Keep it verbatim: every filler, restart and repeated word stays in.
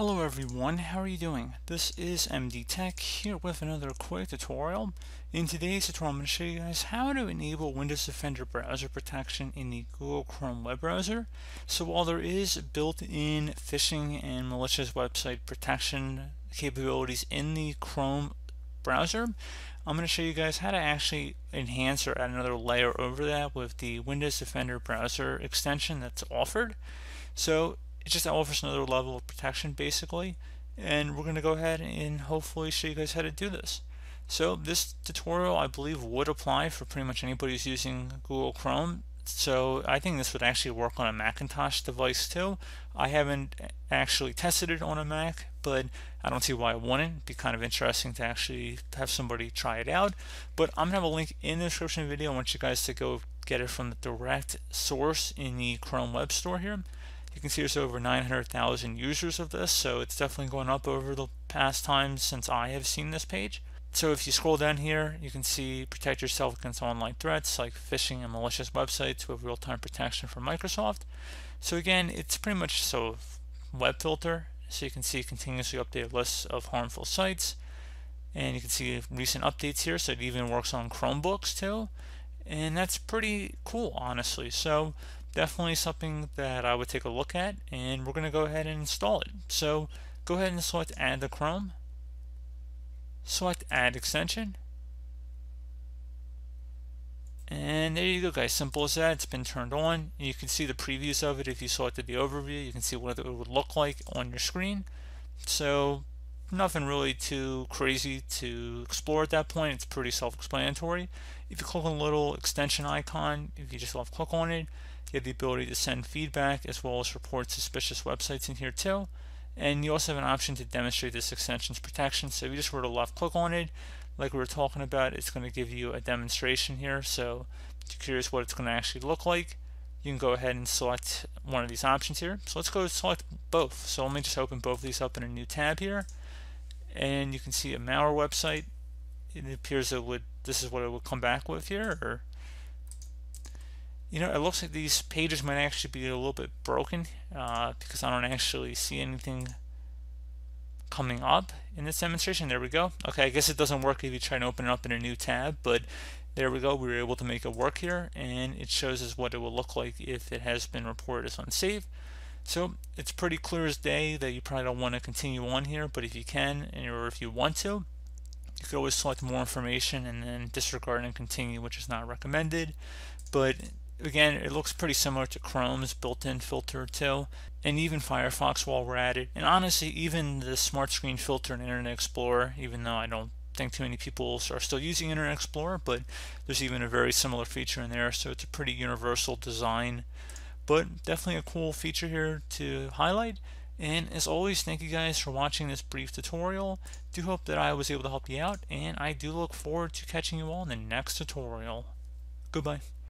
Hello everyone, how are you doing? This is M D Tech here with another quick tutorial. In today's tutorial I'm going to show you guys how to enable Windows Defender Browser Protection in the Google Chrome web browser. So while there is built-in phishing and malicious website protection capabilities in the Chrome browser, I'm going to show you guys how to actually enhance or add another layer over that with the Windows Defender Browser extension that's offered. So it just offers another level of protection basically, and we're going to go ahead and hopefully show you guys how to do this. So this tutorial I believe would apply for pretty much anybody who's using Google Chrome, so I think this would actually work on a Macintosh device too. I haven't actually tested it on a Mac, but I don't see why it wouldn't. It'd be kind of interesting to actually have somebody try it out. But I'm going to have a link in the description video. I want you guys to go get it from the direct source in the Chrome Web Store here. You can see there's over nine hundred thousand users of this, so it's definitely gone up over the past time since I have seen this page. So if you scroll down here, you can see protect yourself against online threats like phishing and malicious websites with real-time protection from Microsoft. So again, it's pretty much so web filter, so you can see continuously updated lists of harmful sites, and you can see recent updates here, so it even works on Chromebooks too, and that's pretty cool honestly. So definitely something that I would take a look at, and we're going to go ahead and install it. So go ahead and select Add to Chrome, select Add Extension, and there you go guys, simple as that. It's been turned on. You can see the previews of it. If you selected the overview, you can see what it would look like on your screen. So nothing really too crazy to explore at that point. It's pretty self-explanatory. If you click on the little extension icon, if you just left click on it, you have the ability to send feedback as well as report suspicious websites in here too. And you also have an option to demonstrate this extension's protection. So if you just were to left click on it, like we were talking about, it's going to give you a demonstration here. So if you're curious what it's going to actually look like, you can go ahead and select one of these options here. So let's go select both. So let me just open both of these up in a new tab here. And you can see a malware website. It appears it would, this is what it would come back with here. Or, you know, it looks like these pages might actually be a little bit broken uh, because I don't actually see anything coming up in this demonstration. There we go. Okay, I guess it doesn't work if you try to open it up in a new tab, but there we go. We were able to make it work here, and it shows us what it will look like if it has been reported as unsafe. So it's pretty clear as day that you probably don't want to continue on here, but if you can, or if you want to, you could always select more information and then disregard and continue, which is not recommended. But again, it looks pretty similar to Chrome's built-in filter too, and even Firefox while we're at it. And honestly, even the smart screen filter in Internet Explorer, even though I don't think too many people are still using Internet Explorer, but there's even a very similar feature in there, so it's a pretty universal design. But definitely a cool feature here to highlight. And as always, thank you guys for watching this brief tutorial. Do hope that I was able to help you out, and I do look forward to catching you all in the next tutorial. Goodbye.